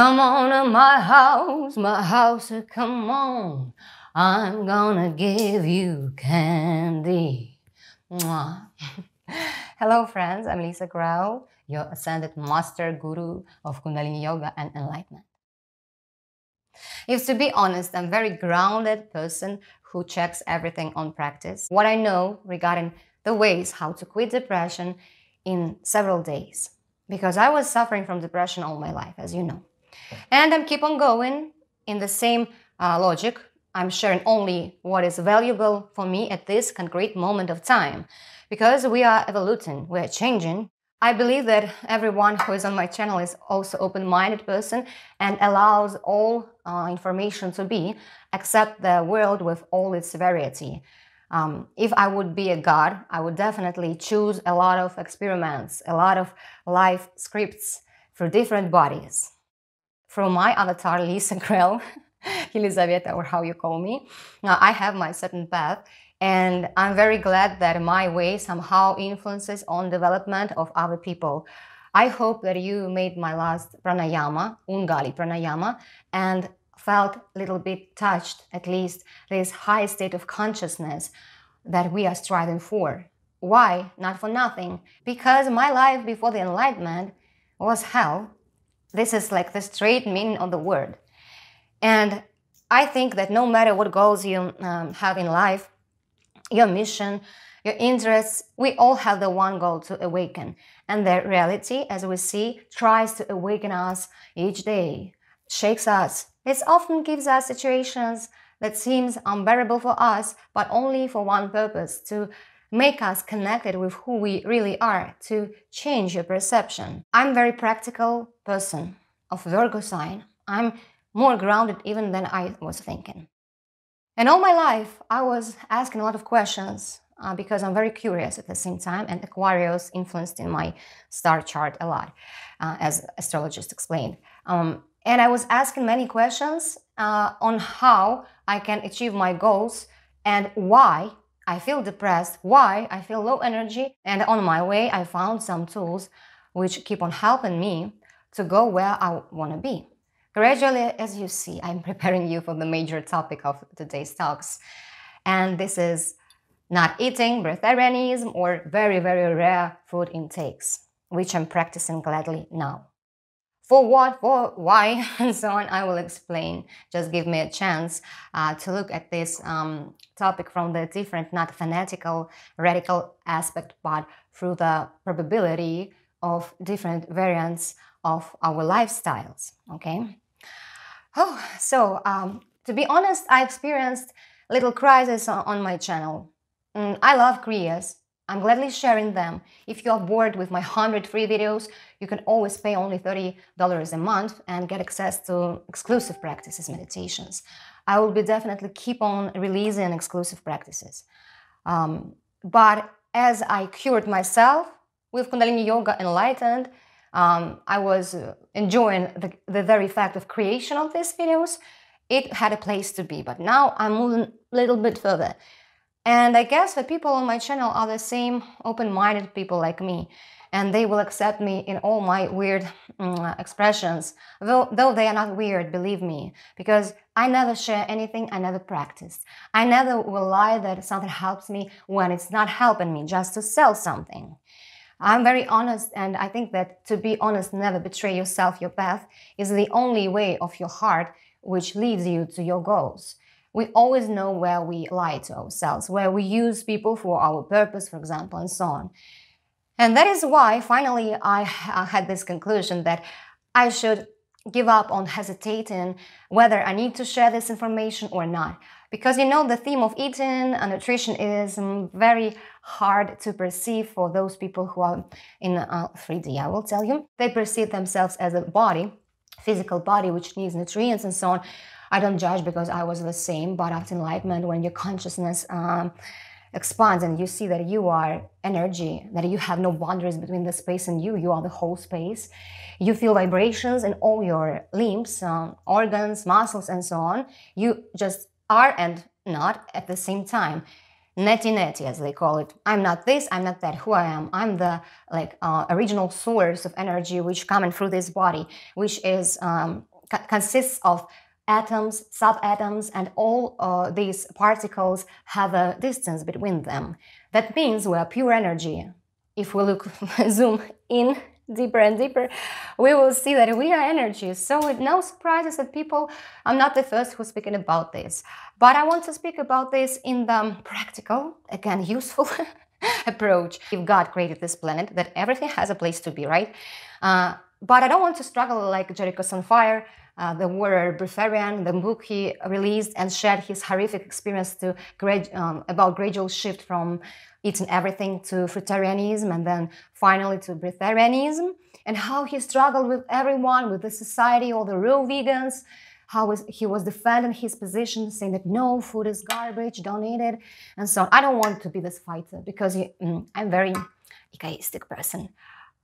Come on to my house, come on. I'm gonna give you candy. Mwah. Hello friends, I'm Lisa Grail, your ascended master guru of Kundalini Yoga and Enlightenment. If to be honest, I'm a very grounded person who checks everything on practice. What I know regarding the ways how to quit depression in several days, because I was suffering from depression all my life, as you know. And I'm keep on going in the same logic. I'm sharing only what is valuable for me at this concrete moment of time, because we are evolving, we are changing. I believe that everyone who is on my channel is also open-minded person and allows all information to be, accept the world with all its variety. If I would be a god, I would definitely choose a lot of experiments, a lot of life scripts for different bodies. From my avatar, Lisa Grail, Elisaveta, or how you call me, now I have my certain path, and I'm very glad that my way somehow influences on development of other people. I hope that you made my last pranayama, Ungali Pranayama, and felt a little bit touched, at least this high state of consciousness that we are striving for. Why? Not for nothing. Because my life before the Enlightenment was hell. This is like the straight meaning of the word. And I think that no matter what goals you have in life, your mission, your interests, we all have the one goal to awaken. And the reality, as we see, tries to awaken us each day, shakes us. This often gives us situations that seems unbearable for us, but only for one purpose, to make us connected with who we really are, to change your perception. I'm a very practical person of Virgo sign. I'm more grounded even than I was thinking. And all my life, I was asking a lot of questions because I'm very curious at the same time, and Aquarius influenced in my star chart a lot, as astrologists explained. And I was asking many questions on how I can achieve my goals and why I feel depressed, why I feel low energy. And on my way, I found some tools which keep on helping me to go where I want to be. Gradually, as you see, I'm preparing you for the major topic of today's talks. And this is not eating, breatharianism, or very, very rare food intakes, which I'm practicing gladly now. For what, for why, and so on, I will explain. Just give me a chance to look at this topic from the different, not fanatical, radical aspect, but through the probability of different variants of our lifestyles, okay? Oh, so, to be honest, I experienced a little crisis on my channel. I love Kriyas. I'm gladly sharing them. If you are bored with my 100 free videos, you can always pay only $30 a month and get access to exclusive practices, meditations. I will be definitely keep on releasing exclusive practices. But as I cured myself with Kundalini Yoga Enlightened, I was enjoying the very fact of creation of these videos. It had a place to be, but now I'm moving a little bit further. And I guess the people on my channel are the same open-minded people like me, and they will accept me in all my weird expressions, though they are not weird, believe me, because I never share anything I never practiced. I never will lie that something helps me when it's not helping me, just to sell something. I'm very honest, and I think that to be honest, never betray yourself, your path is the only way of your heart which leads you to your goals. We always know where we lie to ourselves, where we use people for our purpose, for example, and so on. And that is why, finally, I had this conclusion that I should give up on hesitating whether I need to share this information or not. Because, you know, the theme of eating and nutrition is very hard to perceive for those people who are in 3D, I will tell you. They perceive themselves as a body, physical body, which needs nutrients and so on. I don't judge because I was the same, but after enlightenment, when your consciousness expands and you see that you are energy, that you have no boundaries between the space and you, you are the whole space, you feel vibrations in all your limbs, organs, muscles, and so on. You just are and not at the same time. Neti Neti, as they call it. I'm not this, I'm not that, who I am. I'm the original source of energy which coming through this body, which is consists of atoms, subatoms, and all these particles have a distance between them. That means we are pure energy. If we look, zoom in deeper and deeper, we will see that we are energy. So with no surprises that people, I'm not the first who's speaking about this, but I want to speak about this in the practical, again, useful approach. If God created this planet, that everything has a place to be, right? But I don't want to struggle like Jericho's on fire, the warrior Breatharian, the book he released and shared his horrific experience to about gradual shift from eating everything to fruitarianism and then finally to Breatharianism, and how he struggled with everyone, with the society, all the real vegans, how he was defending his position, saying that no, food is garbage, don't eat it, and so on. I don't want to be this fighter because I'm a very egoistic person.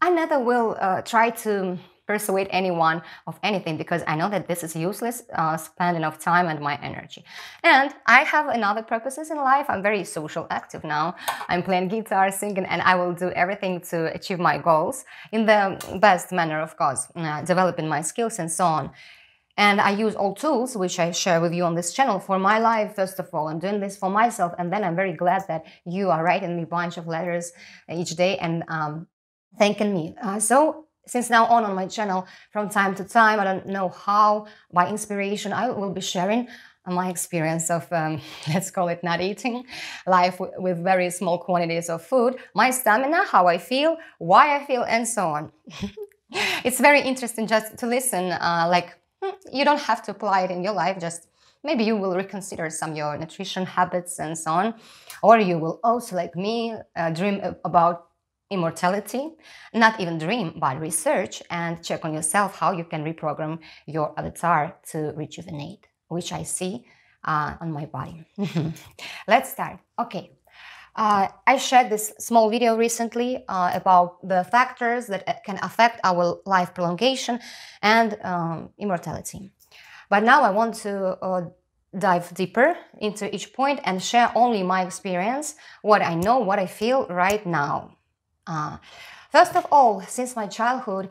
I never will try to persuade anyone of anything because I know that this is useless spending of time and my energy. And I have another purposes in life. I'm very social active now. I'm playing guitar, singing, and I will do everything to achieve my goals in the best manner, of course, developing my skills and so on. And I use all tools, which I share with you on this channel, for my life, first of all. I'm doing this for myself, and then I'm very glad that you are writing me a bunch of letters each day and thanking me. So since now on my channel, from time to time, I don't know how, by inspiration, I will be sharing my experience of, let's call it not eating, life with very small quantities of food, my stamina, how I feel, why I feel, and so on. It's very interesting just to listen, you don't have to apply it in your life, just maybe you will reconsider some of your nutrition habits and so on, or you will also, like me, dream about immortality, not even dream, but research and check on yourself how you can reprogram your avatar to rejuvenate, which I see on my body. Let's start. Okay, I shared this small video recently about the factors that can affect our life prolongation and immortality. But now I want to dive deeper into each point and share only my experience, what I know, what I feel right now. First of all, since my childhood,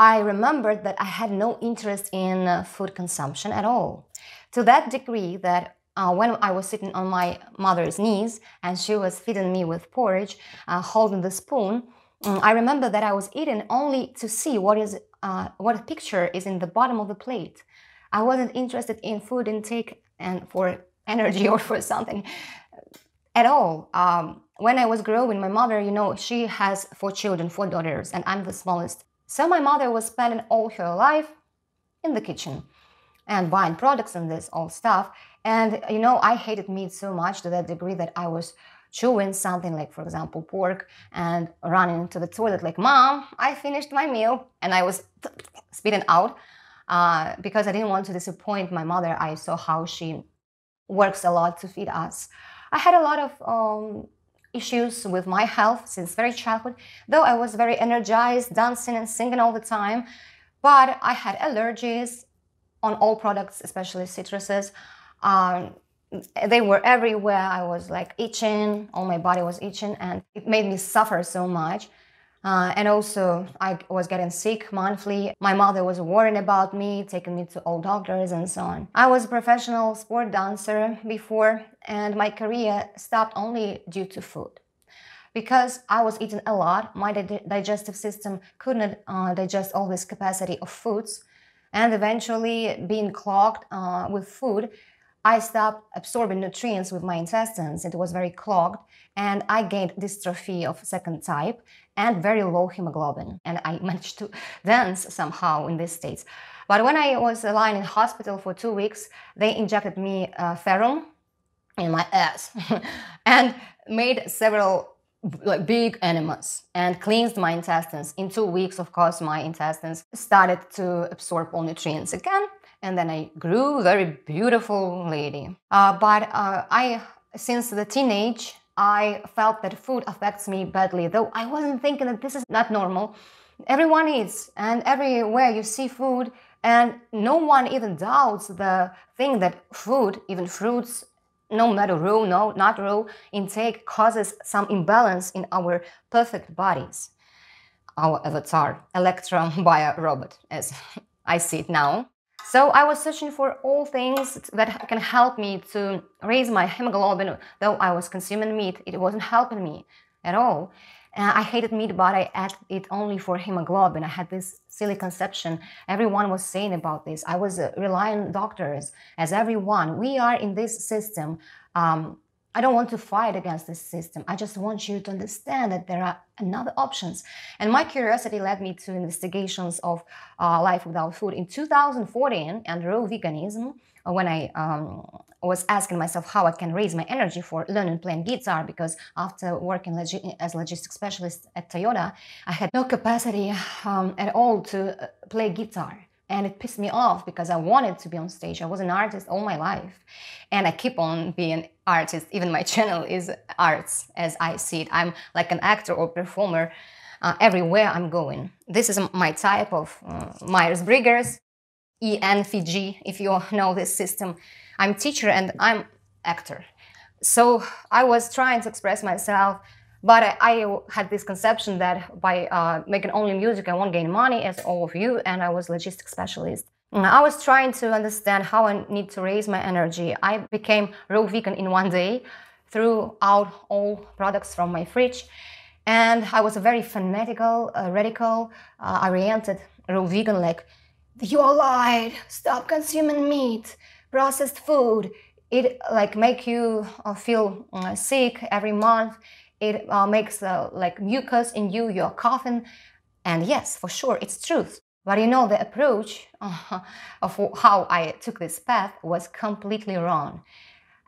I remembered that I had no interest in food consumption at all. To that degree that when I was sitting on my mother's knees and she was feeding me with porridge, holding the spoon, I remember that I was eating only to see what picture is in the bottom of the plate. I wasn't interested in food intake and for energy or for something at all. When I was growing, my mother, you know, she has 4 children, 4 daughters, and I'm the smallest. So my mother was spending all her life in the kitchen and buying products and this all stuff. And, you know, I hated meat so much to that degree that I was chewing something like, for example, pork and running to the toilet like, Mom, I finished my meal. And I was spitting out because I didn't want to disappoint my mother. I saw how she works a lot to feed us. I had a lot of issues with my health since very childhood, though I was very energized, dancing and singing all the time, but I had allergies on all products, especially citruses. They were everywhere. I was like itching, all my body was itching, and it made me suffer so much. And also I was getting sick monthly. My mother was worrying about me, taking me to all doctors and so on. I was a professional sport dancer before, and my career stopped only due to food. Because I was eating a lot, my digestive system couldn't digest all this capacity of foods, and eventually being clogged with food, I stopped absorbing nutrients with my intestines. It was very clogged, and I gained dystrophy of 2nd type and very low hemoglobin. And I managed to dance somehow in these states. But when I was lying in hospital for 2 weeks, they injected me ferrum in my ass and made several big enemas and cleansed my intestines. In 2 weeks, of course, my intestines started to absorb all nutrients again. And then I grew very beautiful lady. Since the teenage, I felt that food affects me badly, though I wasn't thinking that this is not normal. Everyone eats, and everywhere you see food, and no one even doubts the thing that food, even fruits no matter raw, no, not raw, intake causes some imbalance in our perfect bodies. Our avatar, Electra bio-robot, as I see it now. So I was searching for all things that can help me to raise my hemoglobin. Though I was consuming meat, it wasn't helping me at all. I hated meat, but I ate it only for hemoglobin. I had this silly conception. Everyone was saying about this. I was relying on doctors, as everyone. We are in this system. I don't want to fight against this system. I just want you to understand that there are another options. And my curiosity led me to investigations of life without food. In 2014, and raw veganism, when I was asking myself how I can raise my energy for learning playing guitar, because after working as logistics specialist at Toyota, I had no capacity at all to play guitar. And it pissed me off because I wanted to be on stage. I was an artist all my life. And I keep on being an artist. Even my channel is arts as I see it. I'm like an actor or performer everywhere I'm going. This is my type of Myers-Briggs, ENFG, if you know this system. I'm teacher and I'm actor. So I was trying to express myself, but I had this conception that by making only music, I won't gain money as all of you, and I was logistics specialist. And I was trying to understand how I need to raise my energy. I became raw vegan in one day, threw out all products from my fridge, and I was a very fanatical, radical, oriented raw vegan, like, you are lied, stop consuming meat, processed food, it like make you feel sick every month. It makes like mucus in you, you're coughing. And yes, for sure, it's truth. But you know, the approach of how I took this path was completely wrong.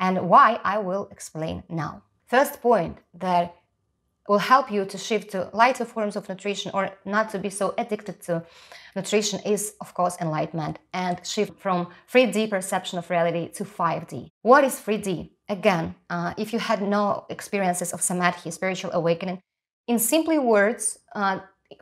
And why, I will explain now. First point that will help you to shift to lighter forms of nutrition or not to be so addicted to nutrition is, of course, enlightenment and shift from 3D perception of reality to 5D. What is 3D? Again, if you had no experiences of samadhi, spiritual awakening, in simply words,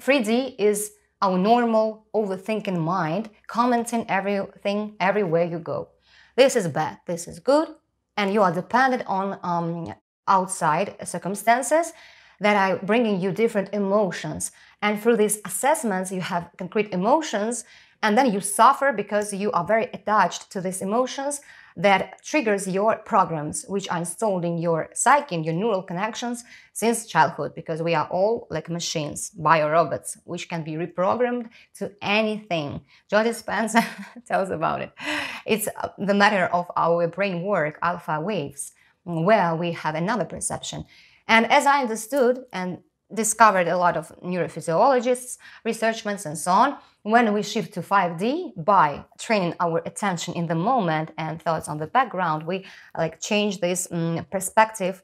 3D is our normal overthinking mind commenting everything everywhere you go. This is bad, this is good, and you are dependent on outside circumstances that are bringing you different emotions. And through these assessments, you have concrete emotions, and then you suffer because you are very attached to these emotions that triggers your programs, which are installed in your psyche, in your neural connections since childhood, because we are all like machines, bio-robots, which can be reprogrammed to anything. Joe Spencer tells about it. It's the matter of our brain work, alpha waves, where we have another perception. And as I understood and discovered a lot of neurophysiologists, researchments, and so on, when we shift to 5D by training our attention in the moment and thoughts on the background, we like change this perspective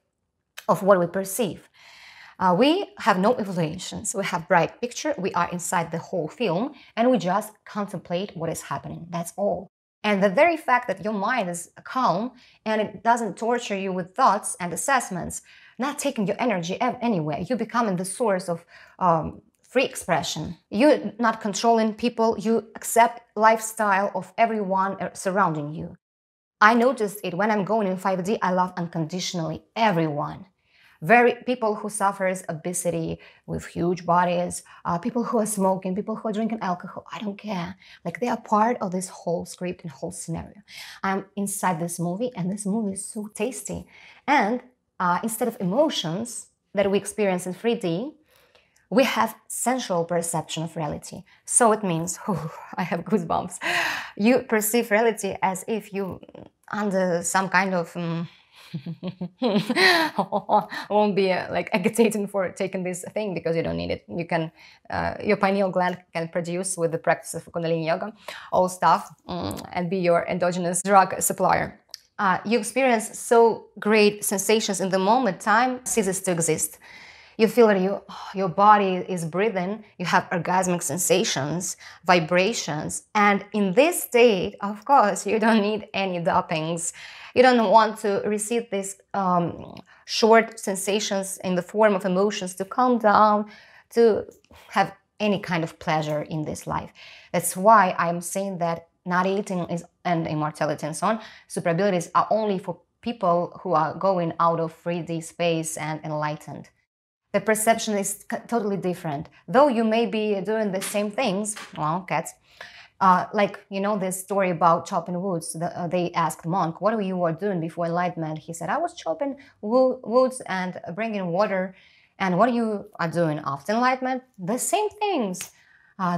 of what we perceive. We have no evaluations, we have bright picture, we are inside the whole film, and we just contemplate what is happening, that's all. And the very fact that your mind is calm and it doesn't torture you with thoughts and assessments, not taking your energy anywhere, you becoming the source of free expression. You're not controlling people, you accept lifestyle of everyone surrounding you. I noticed it when I'm going in 5D, I love unconditionally everyone. People who suffers obesity with huge bodies, people who are smoking, people who are drinking alcohol, I don't care. Like they are part of this whole script and whole scenario. I'm inside this movie and this movie is so tasty. And instead of emotions that we experience in 3D, we have sensual perception of reality. So it means, oh, I have goosebumps. You perceive reality as if you under some kind of won't be like agitating for taking this thing because you don't need it. You can, your pineal gland can produce with the practice of Kundalini Yoga, all stuff, and be your endogenous drug supplier. You experience so great sensations in the moment, time ceases to exist. You feel that your body is breathing, you have orgasmic sensations, vibrations, and in this state, of course, you don't need any dopings. You don't want to receive these short sensations in the form of emotions to calm down, to have any kind of pleasure in this life. That's why I'm saying that not eating is, and immortality and so on, superabilities are only for people who are going out of 3D space and enlightened. The perception is totally different. Though you may be doing the same things, well, cats, like, you know, this story about chopping woods. They asked monk, what were you doing before enlightenment? He said, I was chopping woods and bringing water. And what you are doing after enlightenment? The same things.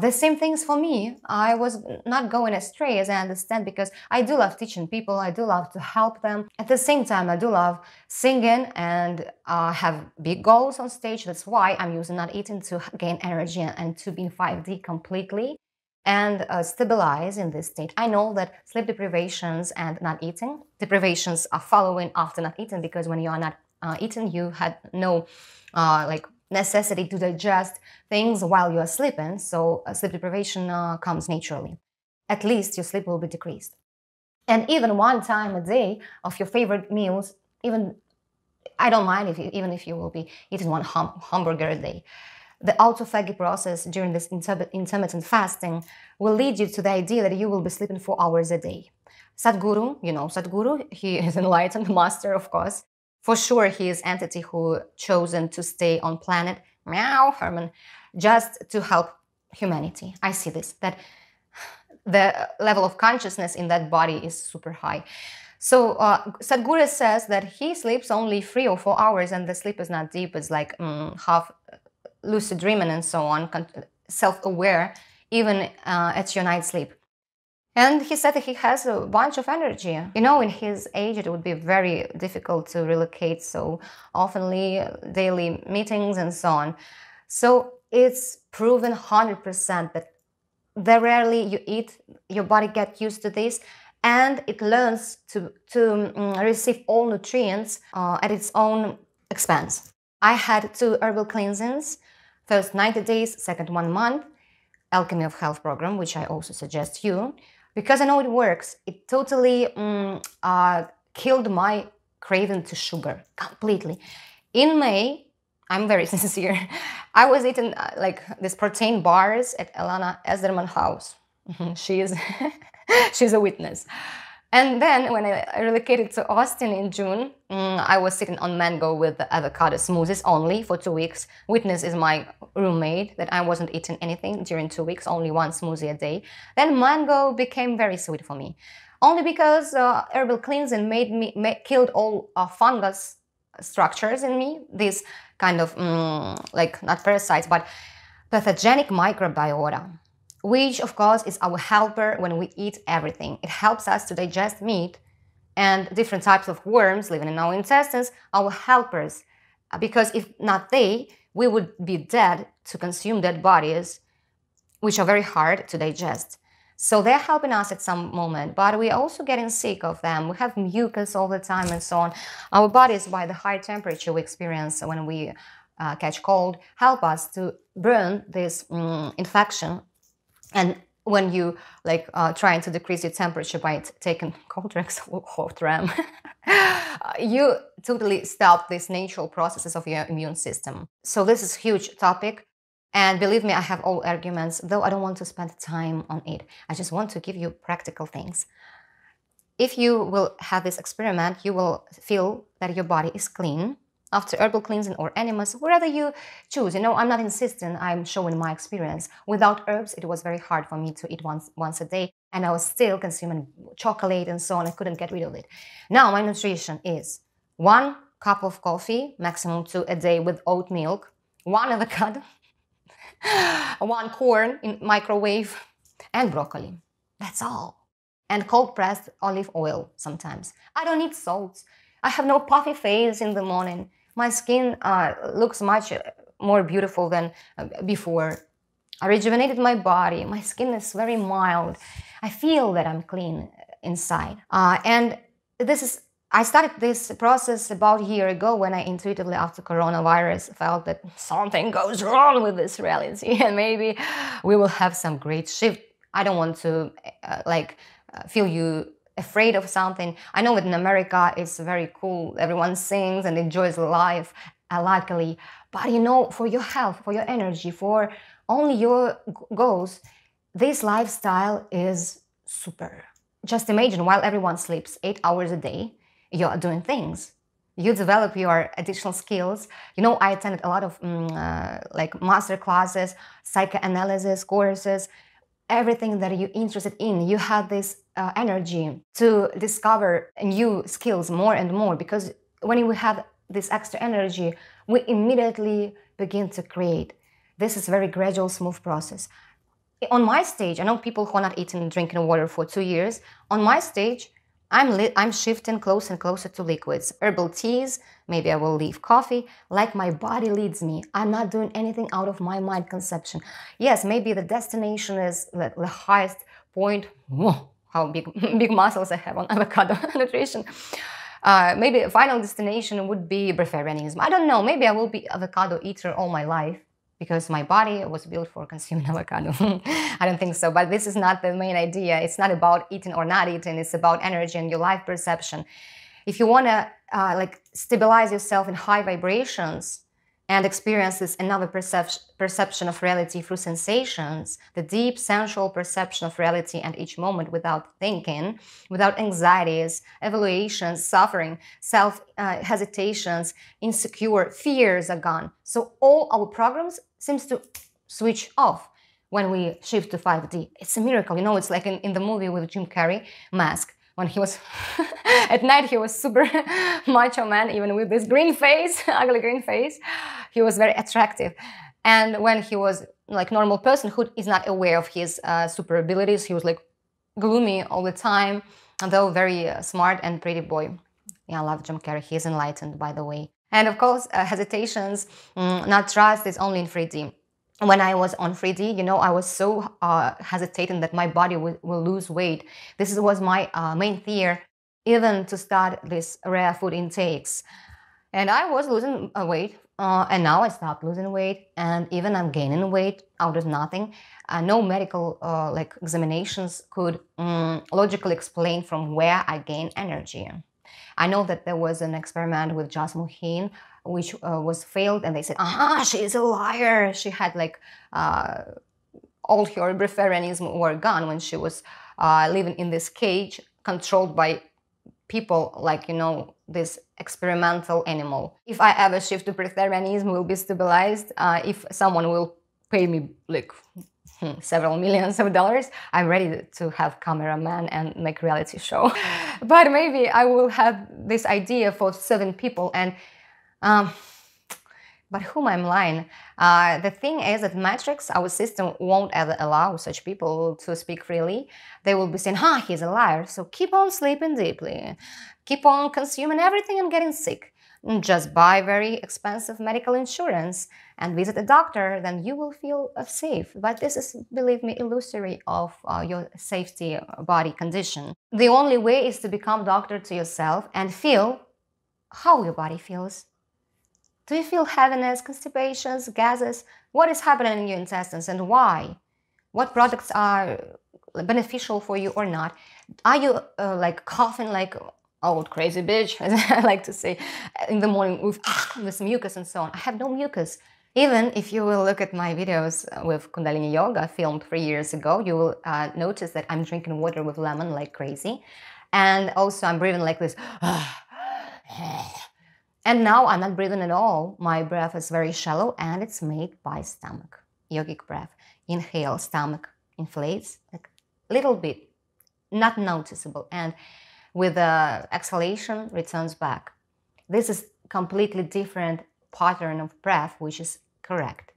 The same things for me. I was not going astray, as I understand, because I do love teaching people, I do love to help them. At the same time, I do love singing and have big goals on stage. That's why I'm using not eating to gain energy and to be in 5D completely and stabilize in this state. I know that sleep deprivations and not eating, deprivations are following after not eating, because when you are not eating, you had no like necessity to digest things while you're sleeping, so sleep deprivation comes naturally. At least your sleep will be decreased. And even one time a day of your favorite meals, even I don't mind if you, even if you will be eating one hamburger a day. The autophagy process during this intermittent fasting will lead you to the idea that you will be sleeping 4 hours a day. Sadhguru, you know Sadhguru, he is enlightened master, of course. For sure, he is entity who chosen to stay on planet, meow, Herman, just to help humanity. I see this, that the level of consciousness in that body is super high. So Sadhguru says that he sleeps only 3 or 4 hours and the sleep is not deep. It's like half lucid dreaming and so on, self-aware, even at your night sleep. And he said that he has a bunch of energy. You know, in his age, it would be very difficult to relocate so oftenly, daily meetings and so on. So it's proven 100% that the rarely you eat, your body gets used to this and it learns to receive all nutrients at its own expense. I had 2 herbal cleansings, first 90 days, second 1 month, Alchemy of Health program, which I also suggest you. Because I know it works, it totally killed my craving to sugar completely. In May, I'm very sincere, I was eating like this protein bars at Elana Ezerman house. She is, she's a witness. And then when I relocated to Austin in June, I was sitting on mango with the avocado smoothies only for 2 weeks. Witness is my roommate that I wasn't eating anything during 2 weeks, only 1 smoothie a day. Then mango became very sweet for me, only because herbal cleansing made me killed all fungus structures in me. These kind of like not parasites, but pathogenic microbiota, which of course is our helper when we eat everything. It helps us to digest meat, and different types of worms living in our intestines are our helpers, because if not they, we would be dead to consume dead bodies, which are very hard to digest. So they're helping us at some moment, but we're also getting sick of them. We have mucus all the time and so on. Our bodies, by the high temperature we experience when we catch cold, help us to burn this infection. And when you like trying to decrease your temperature by taking cold drinks or hot ram, you totally stop these natural processes of your immune system. So this is a huge topic. And believe me, I have all arguments, though I don't want to spend time on it. I just want to give you practical things. If you will have this experiment, you will feel that your body is clean after herbal cleansing or enemas, wherever you choose. You know, I'm not insisting, I'm showing my experience. Without herbs, it was very hard for me to eat once a day, and I was still consuming chocolate and so on. I couldn't get rid of it. Now, my nutrition is 1 cup of coffee, maximum 2 a day with oat milk, 1 avocado, 1 corn in microwave, and broccoli. That's all. And cold-pressed olive oil sometimes. I don't need salts. I have no puffy face in the morning. My skin looks much more beautiful than before. I rejuvenated my body. My skin is very mild. I feel that I'm clean inside. And this is, I started this process about a year ago when I intuitively, after coronavirus, felt that something goes wrong with this reality and maybe we will have some great shift. I don't want to feel you afraid of something. I know that in America it's very cool, everyone sings and enjoys life, luckily, but you know, for your health, for your energy, for only your goals, this lifestyle is super. Just imagine, while everyone sleeps 8 hours a day, you're doing things. You develop your additional skills. You know, I attended a lot of like master classes, psychoanalysis courses, everything that you're interested in. You had this energy to discover new skills more and more, because when we have this extra energy, we immediately begin to create. This is a very gradual, smooth process. On my stage, I know people who are not eating and drinking water for 2 years. On my stage, I'm shifting closer and closer to liquids, herbal teas, maybe I will leave coffee, like my body leads me. I'm not doing anything out of my mind conception. Yes, maybe the destination is the highest point. Whoa, how big muscles I have on avocado nutrition. Maybe a final destination would be breatharianism. I don't know, maybe I will be avocado eater all my life, because my body was built for consuming avocado. I don't think so, but this is not the main idea. It's not about eating or not eating, it's about energy and your life perception. If you wanna like stabilize yourself in high vibrations and experience this another perception of reality through sensations, the deep sensual perception of reality and each moment without thinking, without anxieties, evaluations, suffering, self-hesitations, insecure, fears are gone. So all our programs seems to switch off when we shift to 5D. It's a miracle, you know, it's like in the movie with Jim Carrey, Mask. When he was, at night he was super macho man, even with this green face, ugly green face. He was very attractive. And when he was like normal person who is not aware of his super abilities, he was like gloomy all the time, although very smart and pretty boy. Yeah, I love Jim Carrey, he is enlightened, by the way. And of course, hesitations, not trust is only in 3D. When I was on 3D, you know, I was so hesitating that my body will lose weight. This was my main fear, even to start this rare food intakes. And I was losing weight, and now I stopped losing weight, and even I'm gaining weight out of nothing. No medical like examinations could logically explain from where I gain energy. I know that there was an experiment with Jasmuhin, which was failed, and they said, aha, she is a liar. She had like all her breatharianism were gone when she was living in this cage controlled by people, like, you know, this experimental animal. If I ever shift to breatharianism, will be stabilized. If someone will pay me like several millions of dollars, I'm ready to have cameraman and make reality show. But maybe I will have this idea for 7 people and but whom I'm lying? The thing is that metrics, our system won't ever allow such people to speak freely. They will be saying, ha, he's a liar, so keep on sleeping deeply. Keep on consuming everything and getting sick. Just buy very expensive medical insurance and visit a doctor, then you will feel safe. But this is, believe me, illusory of your safety body condition. The only way is to become doctor to yourself and feel how your body feels. Do you feel heaviness, constipations, gases? What is happening in your intestines and why? What products are beneficial for you or not? Are you like coughing like old crazy bitch, as I like to say, in the morning with this mucus and so on? I have no mucus. Even if you will look at my videos with Kundalini Yoga filmed 3 years ago, you will notice that I'm drinking water with lemon like crazy. And also I'm breathing like this. And now I'm not breathing at all. My breath is very shallow and it's made by stomach, yogic breath. Inhale, stomach inflates like a little bit, not noticeable. And with the exhalation, returns back. This is completely different pattern of breath, which is correct.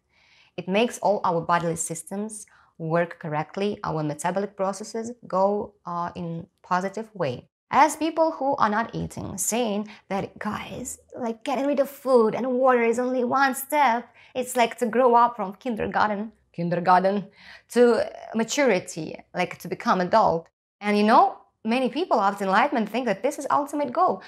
It makes all our bodily systems work correctly. Our metabolic processes go in positive way. As people who are not eating, saying that, guys, like getting rid of food and water is only one step. It's like to grow up from kindergarten to maturity, like to become adult. And you know, many people after enlightenment think that this is ultimate goal.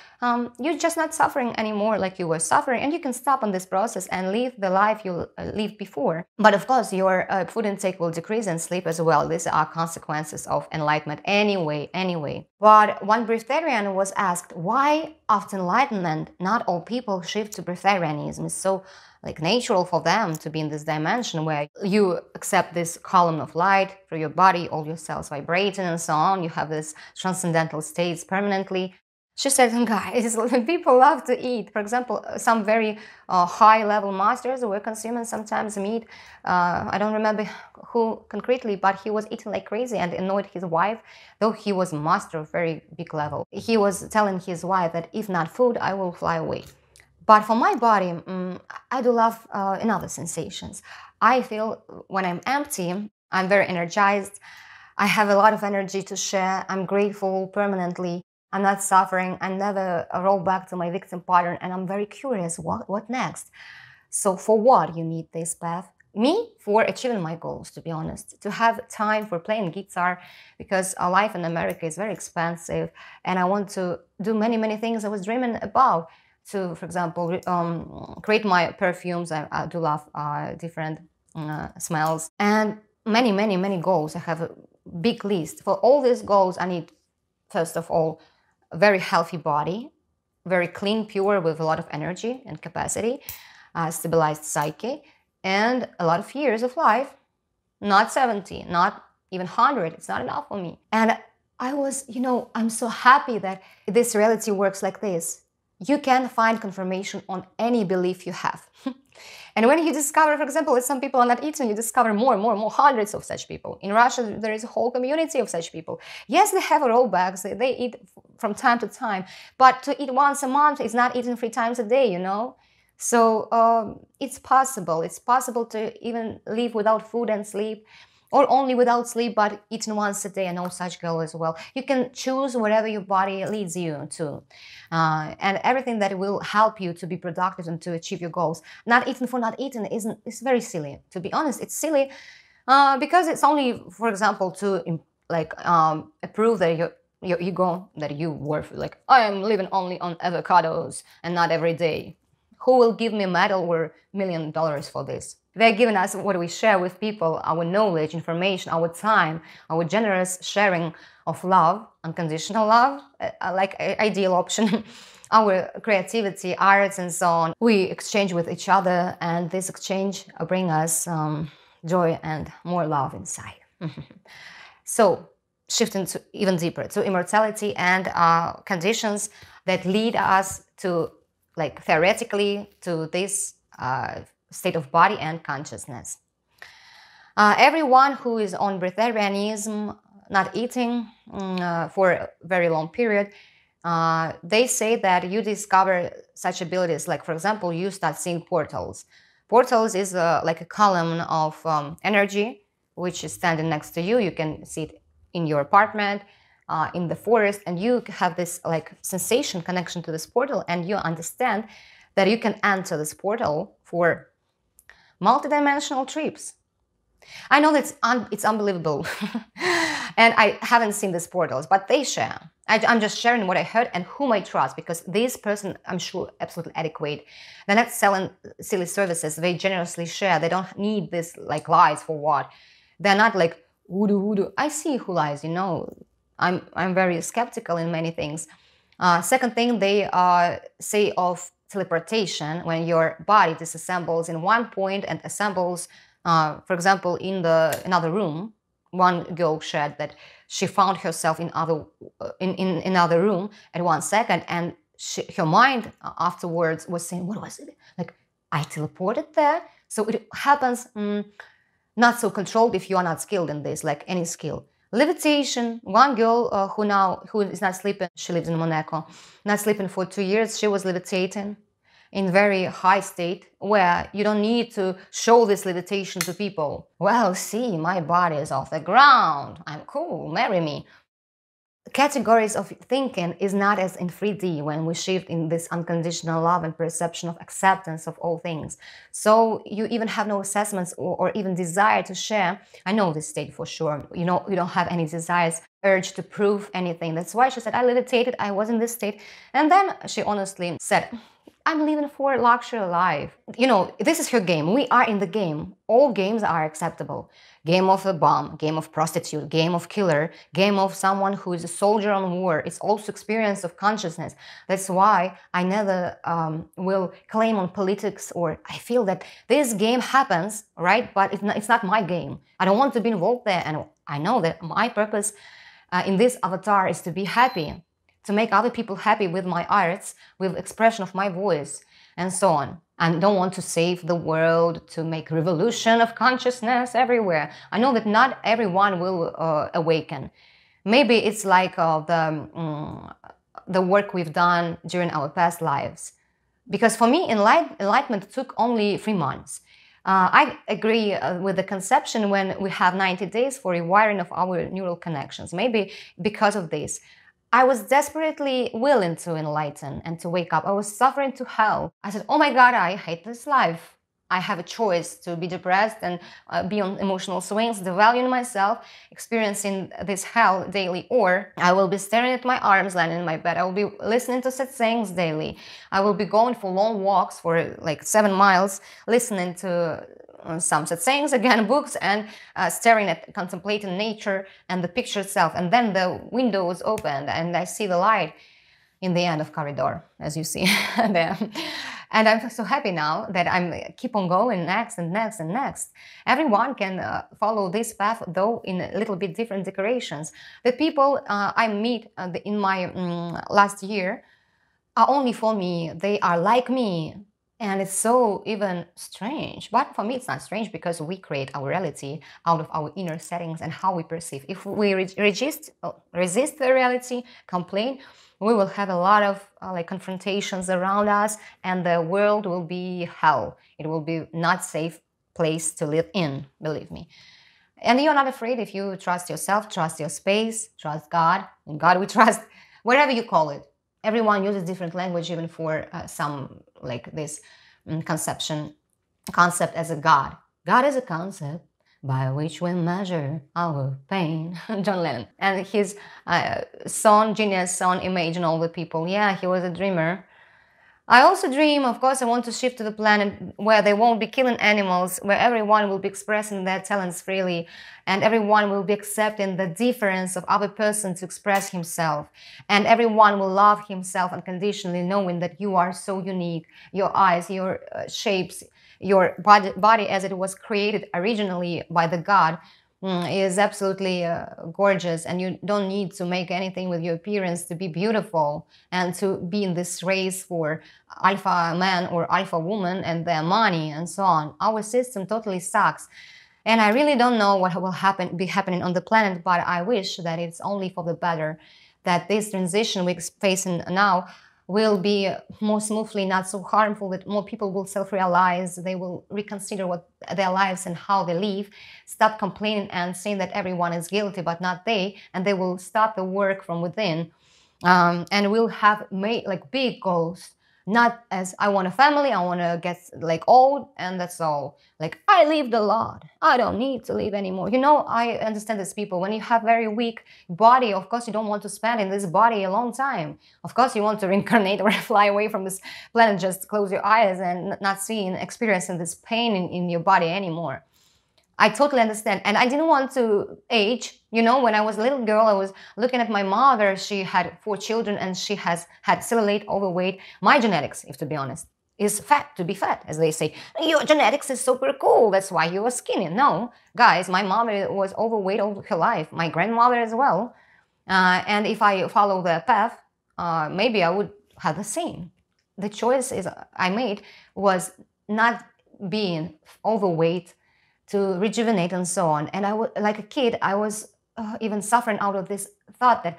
You're just not suffering anymore like you were suffering, and you can stop on this process and live the life you lived before. But of course, your food intake will decrease and sleep as well. These are consequences of enlightenment anyway. But one breatharian was asked, why after enlightenment not all people shift to breatharianism? It's so like natural for them to be in this dimension where you accept this column of light through your body, all your cells vibrating and so on. You have this transcendental states permanently. She said, guys, people love to eat. For example, some very high-level masters were consuming sometimes meat. I don't remember who concretely, but he was eating like crazy and annoyed his wife, though he was master of very big level. He was telling his wife that if not food, I will fly away. But for my body, I do love another sensations. I feel when I'm empty, I'm very energized. I have a lot of energy to share. I'm grateful permanently. I'm not suffering. I never roll back to my victim pattern, and I'm very curious what next. So for what you need this path? Me, for achieving my goals, to be honest, to have time for playing guitar, because our life in America is very expensive, and I want to do many, many things I was dreaming about. To, for example, create my perfumes. I do love different smells, and many, many, many goals. I have a big list. For all these goals, I need, first of all, a very healthy body, very clean, pure, with a lot of energy and capacity, stabilized psyche, and a lot of years of life. Not 70, not even 100. It's not enough for me. And I was, you know, I'm so happy that this reality works like this. You can find confirmation on any belief you have. And when you discover, for example, that some people are not eating, you discover more and more and more, hundreds of such people. In Russia, there is a whole community of such people. Yes, they have rollbacks, they eat from time to time, but to eat once a month is not eating 3 times a day, you know? So it's possible to even live without food and sleep, or only without sleep, but eating once a day. I know such girl as well. You can choose whatever your body leads you to. And everything that will help you to be productive and to achieve your goals. Not eating for not eating is very silly. To be honest, it's silly because it's only, for example, to like prove that your ego, that you worth, like, I am living only on avocados and not every day. Who will give me a medal or $1 million for this? They're giving us what we share with people, our knowledge, information, our time, our generous sharing of love, unconditional love, like ideal option, our creativity, arts, and so on. We exchange with each other, and this exchange brings us joy and more love inside. So, shifting to even deeper, to immortality and conditions that lead us to, like, theoretically, to this state of body and consciousness. Everyone who is on breatharianism, not eating for a very long period, they say that you discover such abilities. Like, for example, you start seeing portals. Portals is like a column of energy which is standing next to you. You can see it in your apartment, in the forest, and you have this like sensation connection to this portal, and you understand that you can enter this portal for multidimensional trips. I know that it's unbelievable, and I haven't seen these portals, but they share. I'm just sharing what I heard and whom I trust, because this person, I'm sure, absolutely adequate. They're not selling silly services. They generously share. They don't need this like lies for what. They're not like voodoo voodoo. I see who lies. You know, I'm very skeptical in many things. Second thing they say of teleportation, when your body disassembles in one point and assembles, for example, in another room. One girl shared that she found herself in another room at 1 second, and her mind afterwards was saying, "What was it? Like, I teleported there." So it happens, not so controlled if you are not skilled in this, like any skill. Levitation. One girl who is not sleeping, she lives in Monaco, not sleeping for 2 years, she was levitating in very high state, where you don't need to show this levitation to people. Well, see, my body is off the ground, I'm cool, marry me. Categories of thinking is not as in 3D, when we shift in this unconditional love and perception of acceptance of all things. So you even have no assessments or even desire to share. I know this state for sure. You know, you don't have any desires, urge to prove anything. That's why she said, I levitated, I was in this state. And then she honestly said, I'm living for luxury life. You know, this is her game. We are in the game. All games are acceptable. Game of a bomb, game of prostitute, game of killer, game of someone who is a soldier on war. It's also experience of consciousness. That's why I never will claim on politics, or I feel that this game happens, right? But it's not my game. I don't want to be involved there. And I know that my purpose in this avatar is to be happy. to make other people happy with my arts, with expression of my voice, and so on. I don't want to save the world, to make revolution of consciousness everywhere. I know that not everyone will awaken. Maybe it's like the work we've done during our past lives. Because for me, enlightenment took only 3 months. I agree with the conception when we have 90 days for rewiring of our neural connections. Maybe because of this, I was desperately willing to enlighten and to wake up. I was suffering to hell. I said, oh my God, I hate this life. I have a choice to be depressed and be on emotional swings, devaluing myself, experiencing this hell daily, or I will be staring at my arms, lying in my bed. I will be listening to satsangs daily. I will be going for long walks for like 7 miles, listening to some satsangs, again, books, and staring at, contemplating nature and the picture itself. And then the window is opened and I see the light in the end of corridor, as you see there. And I'm so happy now that I keep on going next and next and next. Everyone can follow this path, though in a little bit different decorations. The people I meet in my last year are only for me. They are like me. And it's so even strange. But for me, it's not strange, because we create our reality out of our inner settings and how we perceive. If we resist the reality, complain, we will have a lot of like confrontations around us, and the world will be hell. It will be not safe place to live in, believe me. And you're not afraid if you trust yourself, trust your space, trust God. In God we trust, whatever you call it. Everyone uses different language, even for some, like this concept as a God. God is a concept by which we measure our pain. John Lennon. And his son, genius son, Imagine All the People. Yeah, he was a dreamer. I also dream, of course. I want to shift to the planet where they won't be killing animals, where everyone will be expressing their talents freely, and everyone will be accepting the difference of other person to express himself, and everyone will love himself unconditionally, knowing that you are so unique, your eyes, your shapes, your body as it was created originally by the God is absolutely gorgeous, and you don't need to make anything with your appearance to be beautiful and to be in this race for alpha man or alpha woman and their money and so on. Our system totally sucks, and I really don't know what will be happening on the planet, but I wish that it's only for the better, that this transition we're facing now will be more smoothly, not so harmful, that more people will self-realize, they will reconsider what their lives and how they live, stop complaining and saying that everyone is guilty but not they, and they will start the work from within, and we'll have made like big goals, not as I want a family, I want to get like old and that's all, like I lived a lot, I don't need to live anymore. You know, I understand these people. When you have very weak body, of course you don't want to spend in this body a long time. Of course you want to reincarnate or fly away from this planet, just close your eyes and not seeing, experiencing this pain in your body anymore. I totally understand. And I didn't want to age. You know, when I was a little girl, I was looking at my mother. She had 4 children and she has had cellulite, overweight. My genetics, if to be honest, is fat, to be fat, as they say. Your genetics is super cool. That's why you are skinny. No, guys, my mother was overweight all her life. My grandmother as well. And if I follow the path, maybe I would have the same. The choice I made was not being overweight, to rejuvenate and so on. And I was like a kid, I was even suffering out of this thought that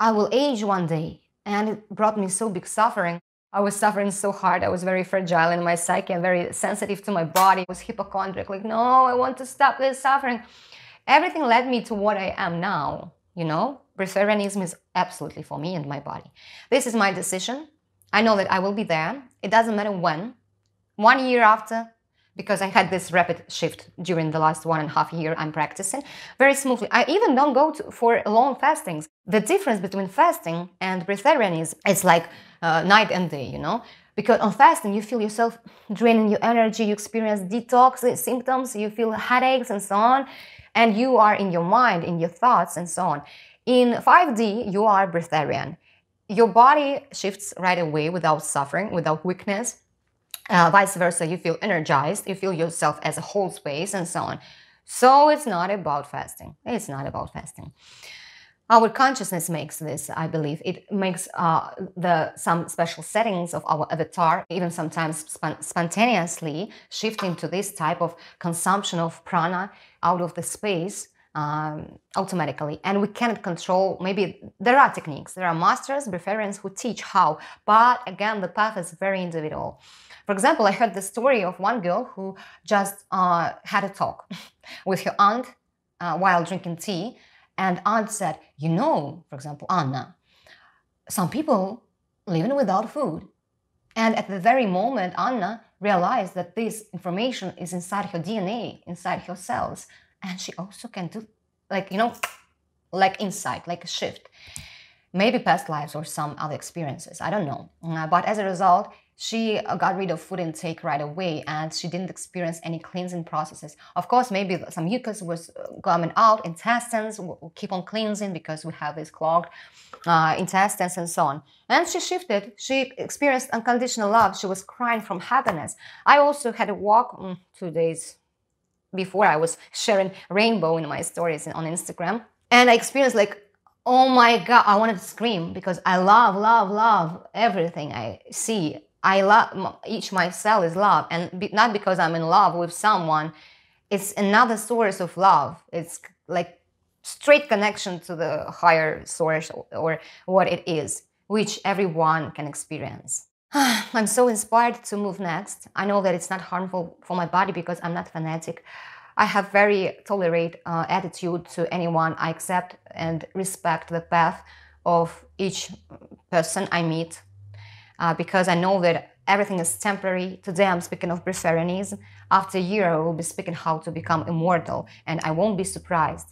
I will age one day, and it brought me so big suffering. I was suffering so hard. I was very fragile in my psyche and very sensitive to my body. I was hypochondriac, like, no, I want to stop this suffering. Everything led me to what I am now, you know? Breatharianism is absolutely for me and my body. This is my decision. I know that I will be there. It doesn't matter when. 1 year after, because I had this rapid shift during the last 1.5 years I'm practicing very smoothly. I even don't go for long fastings. The difference between fasting and breatharianism is like night and day, you know? Because on fasting, you feel yourself draining your energy, you experience detox symptoms, you feel headaches and so on, and you are in your mind, in your thoughts and so on. In 5D, you are breatharian. Your body shifts right away without suffering, without weakness. Vice versa, you feel energized, you feel yourself as a whole space and so on. So it's not about fasting. It's not about fasting. Our consciousness makes this, I believe. It makes some special settings of our avatar, even sometimes spontaneously shifting to this type of consumption of prana out of the space automatically. And we cannot control, maybe there are techniques, there are masters, Breatharians who teach how, but again, the path is very individual. For example, I heard the story of one girl who just had a talk with her aunt while drinking tea. And aunt said, you know, for example, Anna, some people living without food. And at the very moment, Anna realized that this information is inside her DNA, inside her cells. And she also can do, like, you know, like insight, like a shift. Maybe past lives or some other experiences, I don't know. But as a result, she got rid of food intake right away, and she didn't experience any cleansing processes. Of course, maybe some mucus was coming out, intestines will keep on cleansing because we have these clogged intestines and so on. And she shifted. She experienced unconditional love. She was crying from happiness. I also had a walk 2 days before. I was sharing rainbow in my stories on Instagram, and I experienced like, oh my God, I wanted to scream because I love, love, love everything I see. I love each, my cell is love, and not because I'm in love with someone. It's another source of love. It's like straight connection to the higher source or what it is, which everyone can experience. I'm so inspired to move next. I know that it's not harmful for my body because I'm not fanatic. I have very tolerant attitude to anyone. I accept and respect the path of each person I meet. Because I know that everything is temporary. Today I'm speaking of Breatharianism. After a year I will be speaking how to become immortal, and I won't be surprised.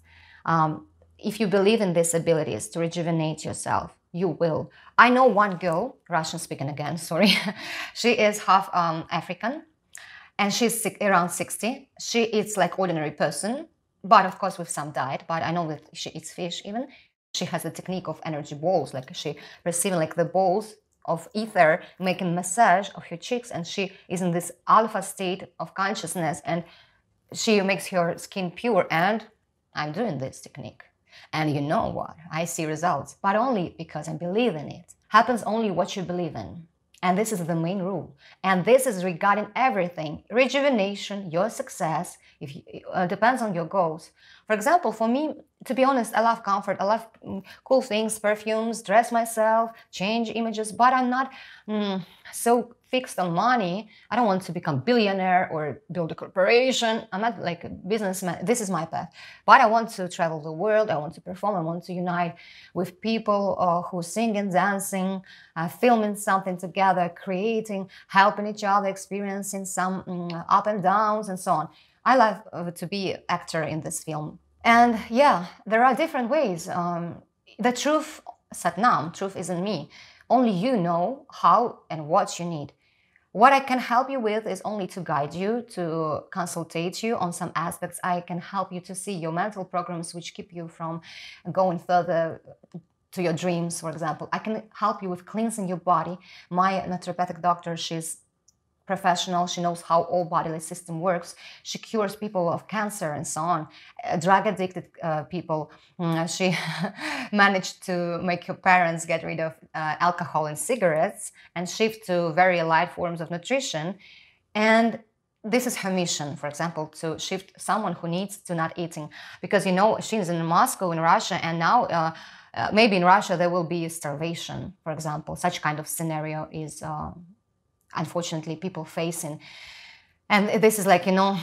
If you believe in these abilities to rejuvenate yourself, you will. I know one girl, Russian speaking again, sorry, she is half African, and she's around 60. She eats like ordinary person, but of course with some diet, but I know that she eats fish even. She has a technique of energy balls, like she receiving like the balls of ether, making massage of her cheeks, and she is in this alpha state of consciousness, and she makes her skin pure. And I'm doing this technique, and you know what, I see results, but only because I believe in it. Happens only what you believe in, and this is the main rule, and this is regarding everything, rejuvenation, your success. If you, depends on your goals. For example, for me, to be honest, I love comfort, I love cool things, perfumes, dress myself, change images, but I'm not so fixed on money. I don't want to become billionaire or build a corporation. I'm not like a businessman. This is my path. But I want to travel the world, I want to perform, I want to unite with people who sing and dancing, filming something together, creating, helping each other, experiencing some up and downs and so on. I love to be an actor in this film. And yeah, there are different ways. The truth, Satnam, truth is in me. Only you know how and what you need. What I can help you with is only to guide you, to consultate you on some aspects. I can help you to see your mental programs which keep you from going further to your dreams, for example. I can help you with cleansing your body. My naturopathic doctor, she's professional, she knows how all bodily system works. She cures people of cancer and so on, drug addicted people. She managed to make her parents get rid of alcohol and cigarettes and shift to very light forms of nutrition. And this is her mission, for example, to shift someone who needs to not eating, because you know, she's in Moscow in Russia, and now maybe in Russia there will be starvation, for example. Such kind of scenario is unfortunately people facing, and this is like, you know,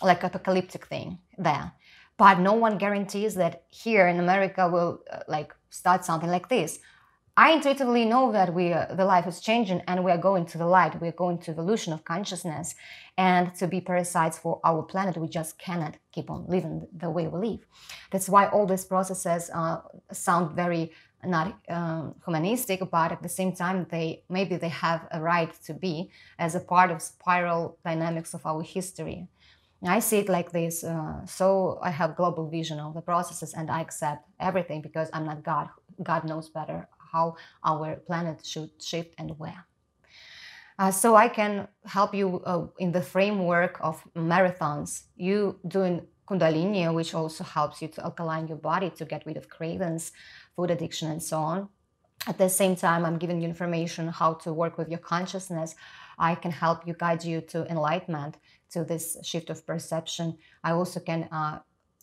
like apocalyptic thing there. But no one guarantees that here in America will like start something like this. I intuitively know that we the life is changing, and we are going to the light, we are going to evolution of consciousness, and to be parasites for our planet, we just cannot keep on living the way we live. That's why all these processes sound very not humanistic, but at the same time maybe they have a right to be as a part of spiral dynamics of our history. And I see it like this, so I have global vision of the processes, and I accept everything because I'm not God. God knows better how our planet should shift and where. So I can help you in the framework of marathons, you doing Kundalini, which also helps you to alkaline your body, to get rid of cravings, food addiction, and so on. At the same time, I'm giving you information how to work with your consciousness. I can help you, guide you to enlightenment, to this shift of perception. I also can,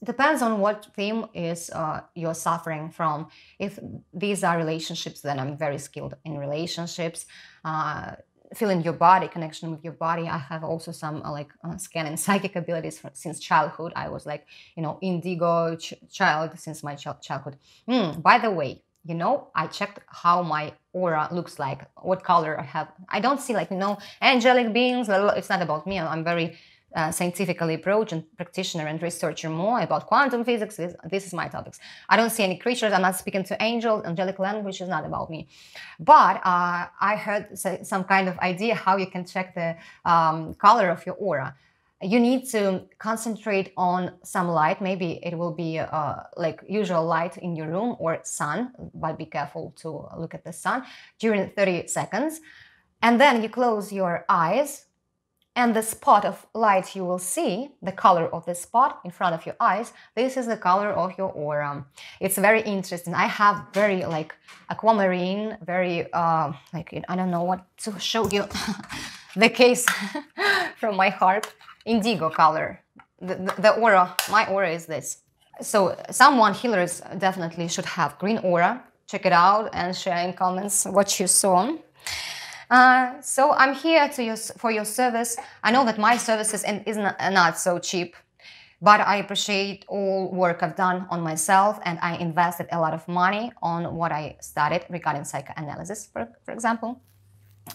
depends on what theme is you're suffering from. If these are relationships, then I'm very skilled in relationships. Feeling your body, connection with your body. I have also some scanning psychic abilities since childhood. I was indigo child since my childhood. By the way, I checked how my aura looks like, what color I have. I don't see angelic beings. It's not about me. I'm very scientifically approach and practitioner and researcher more about quantum physics. This is my topics. I don't see any creatures. I'm not speaking to angels. Angelic language is not about me. But I heard some kind of idea how you can check the color of your aura. You need to concentrate on some light. Maybe it will be usual light in your room or sun, but be careful to look at the sun during 30 seconds. And then you close your eyes. And the spot of light you will see, the color of the spot in front of your eyes, this is the color of your aura. It's very interesting. I have very aquamarine, very I don't know what to show you. The case from my harp, indigo color. The aura, my aura is this. So someone, healers, definitely should have green aura. Check it out and share in comments what you saw. So I'm here for your service. I know that my services is not so cheap, but I appreciate all work I've done on myself, and I invested a lot of money on what I studied regarding psychoanalysis, for example,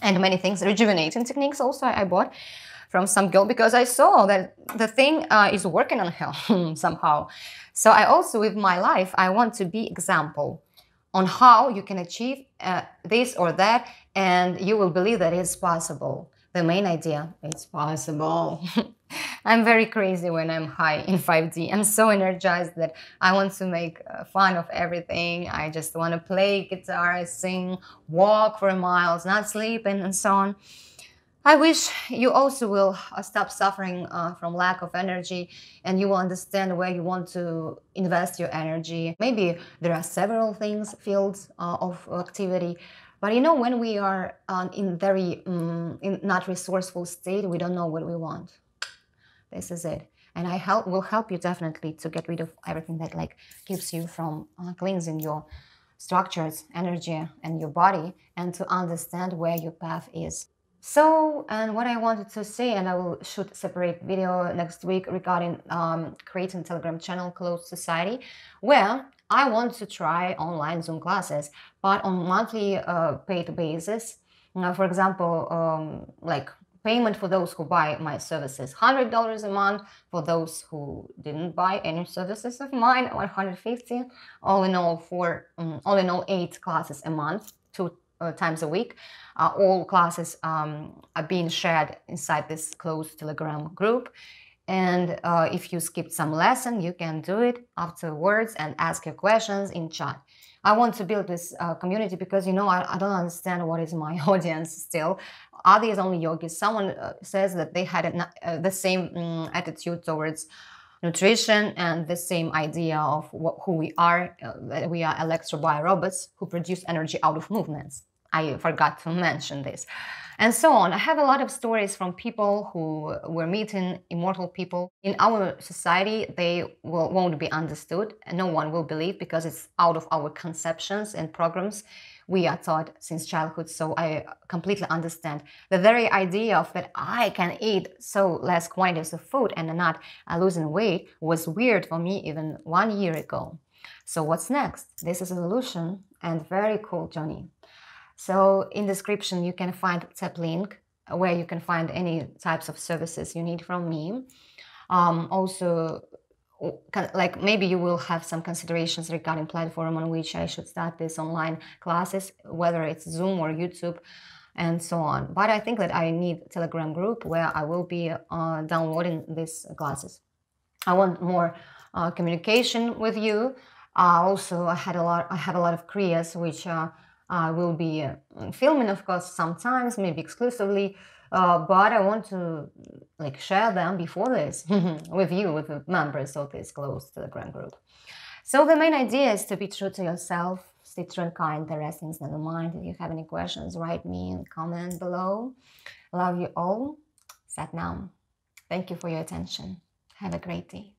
and many things. Rejuvenating techniques also I bought from some girl because I saw that the thing is working on her somehow. So I also, with my life, I want to be example on how you can achieve this or that, and you will believe that it's possible. The main idea, it's possible. I'm very crazy when I'm high in 5D. I'm so energized that I want to make fun of everything. I just want to play guitar, sing, walk for miles, not sleep, and so on. I wish you also will stop suffering from lack of energy, and you will understand where you want to invest your energy. Maybe there are several things, fields of activity, but when we are in very not resourceful state, we don't know what we want. This is it. And I will help you definitely to get rid of everything that keeps you from cleansing your structures, energy, and your body, and to understand where your path is. So, and what I wanted to say, and I will shoot a separate video next week regarding creating a Telegram channel, Closed Society, where I want to try online Zoom classes, but on monthly paid basis. For example, payment for those who buy my services, $100 a month, for those who didn't buy any services of mine, $150. All in all, 8 classes a month, 2 times a week. All classes are being shared inside this closed Telegram group, and if you skipped some lesson, you can do it afterwards and ask your questions in chat. I want to build this community because I don't understand what is my audience still. Are these only yogis? Someone says that they had the same attitude towards nutrition and the same idea of who we are. We are electro-bio-robots who produce energy out of movements. I forgot to mention this. And so on. I have a lot of stories from people who were meeting immortal people. In our society, they won't be understood. No one will believe because it's out of our conceptions and programs we are taught since childhood. So I completely understand the very idea of that I can eat so less quantities of food and not losing weight was weird for me even 1 year ago. So what's next? This is a solution and very cool journey. So in description, you can find tap link where you can find any types of services you need from me. Also, maybe you will have some considerations regarding platform on which I should start this online classes, whether it's Zoom or YouTube and so on. But I think that I need a Telegram group where I will be downloading these classes. I want more communication with you. Also, I have a lot of Kriyas, which I will be filming, of course, sometimes, maybe exclusively but I want to like share them before this with you, with the members of this closed Telegram group. So the main idea is to be true to yourself, stay true and kind, the rest things never mind. If you have any questions, write me in the comment below. Love you all. Satnam. Thank you for your attention. Have a great day.